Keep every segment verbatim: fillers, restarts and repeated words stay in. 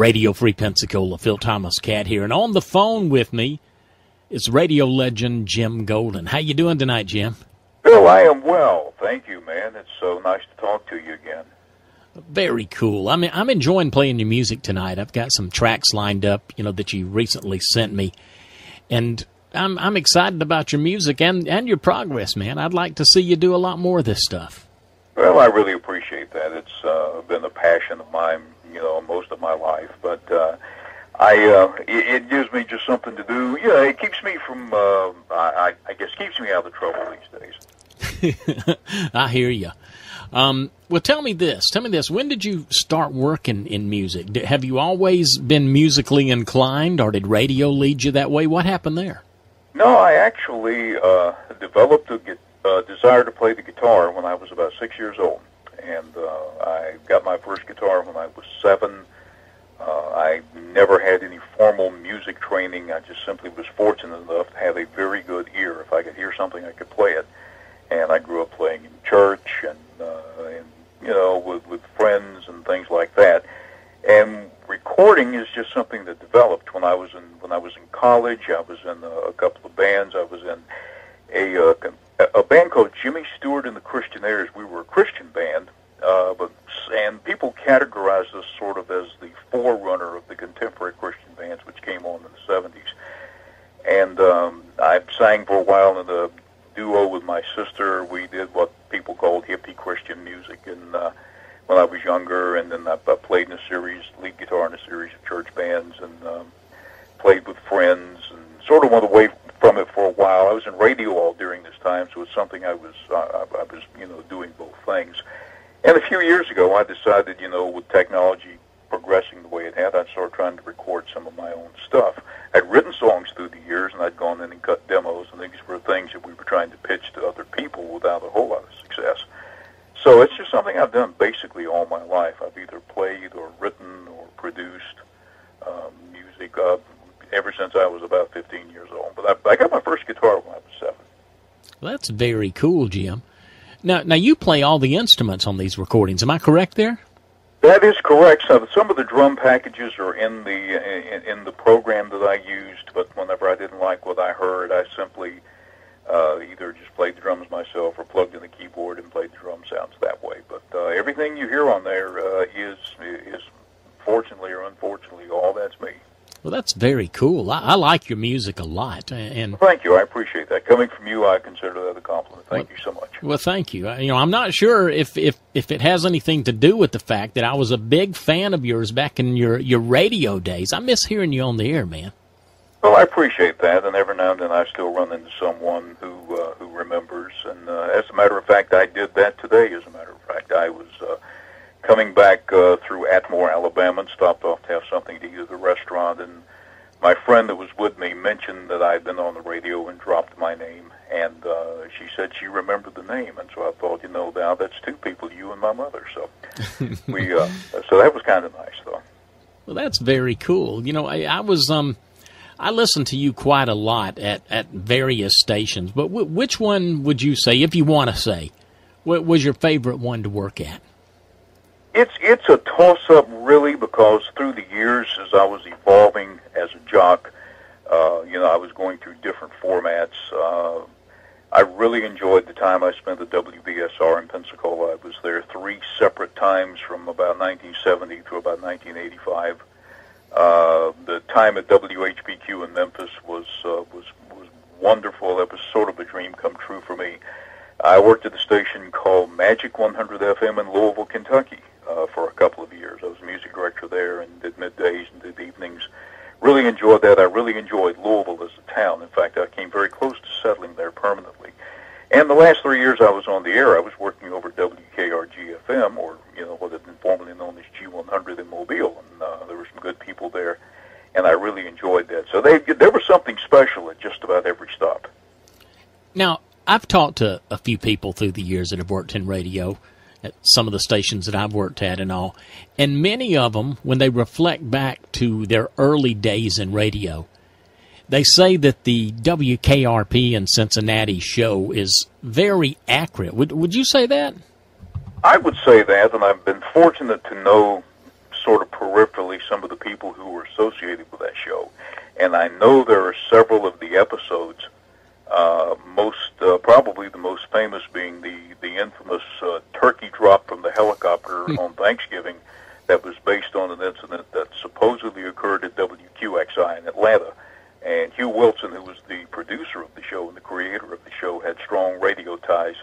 Radio Free Pensacola. Phil Thomas Katt here. And on the phone with me is radio legend Jim Golden. How you doing tonight, Jim? Phil, I am well. Thank you, man. It's so nice to talk to you again. Very cool. I mean, I'm enjoying playing your music tonight. I've got some tracks lined up, you know, that you recently sent me. And I'm I'm excited about your music and, and your progress, man. I'd like to see you do a lot more of this stuff. Well, I really appreciate that. It's uh, been a passion of mine, you know, most of my life. But uh, I, uh, it, it gives me just something to do. You know, it keeps me from, uh, I, I guess, keeps me out of trouble these days. I hear you. Um, well, tell me this. Tell me this. When did you start working in music? Have you always been musically inclined, or did radio lead you that way? What happened there? No, I actually uh, developed a guitar. Uh, desire to play the guitar when I was about six years old, and uh, I got my first guitar when I was seven. Uh, I never had any formal music training. I just simply was fortunate enough to have a very good ear. If I could hear something, I could play it. And I grew up playing in church and, uh, and you know, with, with friends and things like that. And recording is just something that developed when I was in when I was in college. I was in a, a couple of bands. I was in a uh, a band called Jimmy Stewart and the Christianaires. We were a Christian band, uh, but and people categorized us sort of as the forerunner of the contemporary Christian bands, which came on in the seventies. And um, I sang for a while in a duo with my sister. We did what people called hippie Christian music, and uh, when I was younger, and then I, I played in a series, lead guitar in a series of church bands, and um, played with friends, and sort of went away from it for a while. I was in radio all during this time, so it's something I was, I, I was, you know, doing both things. And a few years ago, I decided, you know, with technology progressing the way it had, I'd start trying to record some of my own stuff. I'd written songs through the years, and I'd gone in and cut demos, and these were things that we were trying to pitch to other people without a whole lot of success. So it's just something I've done basically all my life. I've either played or written or produced um, music uh, ever since I was about fifteen years old. But I, I got my first guitar when I was seven. Well, that's very cool, Jim. Now, now you play all the instruments on these recordings. Am I correct there? That is correct. So some of the drum packages are in the in, in the program that I used, but whenever I didn't like what I heard, I simply uh, either just played the drums myself or plugged in the keyboard and played the drum sounds that way. But uh, everything you hear on there uh, is, is, fortunately or unfortunately, all that's me. Well, that's very cool. I, I like your music a lot. And well, thank you. I appreciate that. Coming from you, I consider that a compliment. Thank well, you so much. Well, thank you. I, you know, I'm not sure if, if, if it has anything to do with the fact that I was a big fan of yours back in your, your radio days. I miss hearing you on the air, man. Well, I appreciate that, and every now and then I still run into someone who uh, who remembers. And uh, as a matter of fact, I did that today. As a matter of fact, I was... Uh, Coming back uh, through Atmore, Alabama, and stopped off to have something to eat at the restaurant, and my friend that was with me mentioned that I'd been on the radio and dropped my name, and uh, she said she remembered the name, and so I thought, you know, now that's two people, you and my mother. So we, uh, so that was kind of nice, though. Well, that's very cool. You know, I, I was, um, I listened to you quite a lot at at various stations, but w which one would you say, if you want to say, what was your favorite one to work at? It's it's a toss-up, really, because through the years, as I was evolving as a jock, uh, you know, I was going through different formats. Uh, I really enjoyed the time I spent at W B S R in Pensacola. I was there three separate times from about nineteen seventy to about nineteen eighty-five. Uh, the time at W H B Q in Memphis was uh, was was wonderful. That was sort of a dream come true for me. I worked at a station called Magic one hundred F M in Louisville, Kentucky. Uh, for a couple of years. I was music director there and did middays and did evenings. Really enjoyed that. I really enjoyed Louisville as a town. In fact, I came very close to settling there permanently. And the last three years I was on the air, I was working over at W K R G F M, or, you know, what is informally known as G one hundred in Mobile. And uh, there were some good people there, and I really enjoyed that. So they, there was something special at just about every stop. Now, I've talked to a few people through the years that have worked in radio, at some of the stations that I've worked at and all. And many of them, when they reflect back to their early days in radio, they say that the W K R P in Cincinnati show is very accurate. Would, would you say that? I would say that, and I've been fortunate to know sort of peripherally some of the people who were associated with that show. And I know there are several of the episodes, uh, most uh, probably the most famous being the, the infamous uh, turkey drop from the helicopter on Thanksgiving that was based on an incident that supposedly occurred at W Q X I in Atlanta. And Hugh Wilson, who was the producer of the show and the creator of the show, had strong radio ties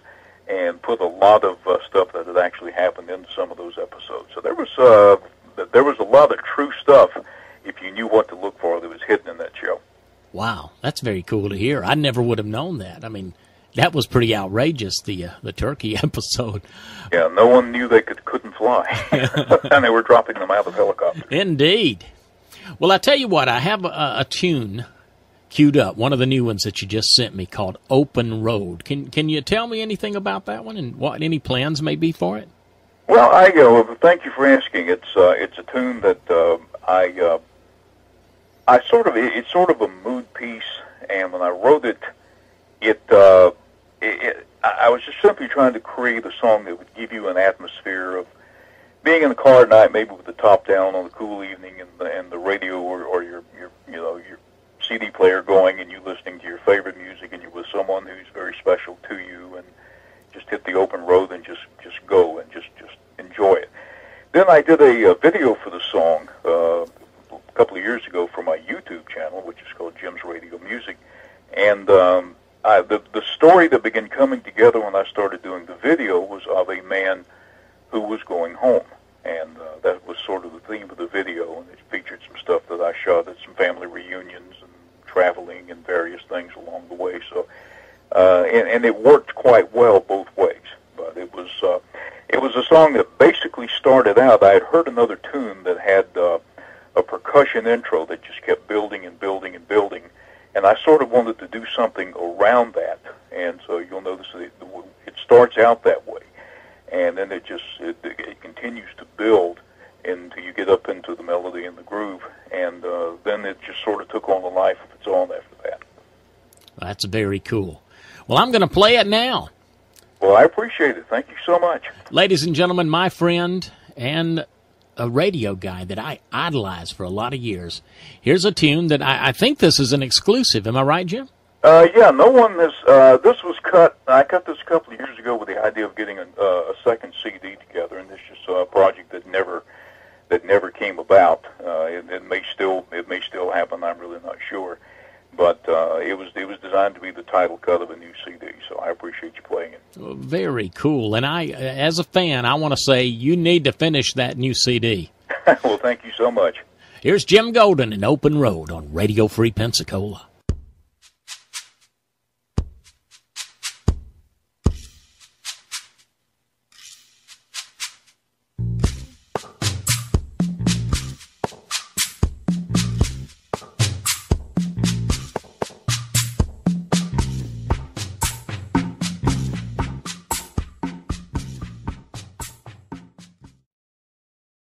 and put a lot of uh, stuff that had actually happened in some of those episodes. So there was uh, there was a lot of true stuff, if you knew what to look for, that was hidden in that show. Wow, that's very cool to hear. I never would have known that. I mean, that was pretty outrageous, the uh, the turkey episode. Yeah, no one knew they could couldn't fly, and they were dropping them out of helicopters. Indeed. Well, I tell you what, I have a, a tune queued up, one of the new ones that you just sent me, called Open Road. Can can you tell me anything about that one and what any plans may be for it? Well, I uh, thank you for asking. It's uh, it's a tune that uh, I uh, I sort of it's sort of a mood piece, and when I wrote it, it, uh, it, it I was just simply trying to create a song that would give you an atmosphere of being in the car at night, maybe with the top down on a cool evening, and the, and the radio or, or your your you know your C D player going, and you listening to your favorite music, and you're with someone who's very special to you, and just hit the open road and just just go and just just enjoy it. Then I did a, a video for the song uh, a couple of years ago for my YouTube channel, which is called Jim's Radio Music, and um, I, the the story that began coming together when I started doing the video was of a man who was going home. And uh, that was sort of the theme of the video, and it featured some stuff that I shot at some family reunions and traveling and various things along the way. So, uh, and, and it worked quite well both ways. But it was uh, it was a song that basically started out. I had heard another tune that had uh, a percussion intro that just kept building and building and building, and I sort of wanted to do something around that. And so you'll notice that it, it starts out that way. And then it just it, it continues to build until you get up into the melody and the groove, and uh, then it just sort of took on a life of its own after that. That's very cool. Well, I'm going to play it now. Well, I appreciate it. Thank you so much. Ladies and gentlemen, my friend and a radio guy that I idolized for a lot of years, here's a tune that I, I think this is an exclusive. Am I right, Jim? Uh, yeah, no one has, uh, this was cut, I cut this a couple of years ago with the idea of getting a, uh, a second C D together, and this is a project that never, that never came about. Uh, it, it may still, it may still happen, I'm really not sure, but, uh, it was, it was designed to be the title cut of a new C D, so I appreciate you playing it. Well, very cool, and I, as a fan, I want to say you need to finish that new C D. Well, thank you so much. Here's Jim Golden and Open Road on Radio Free Pensacola.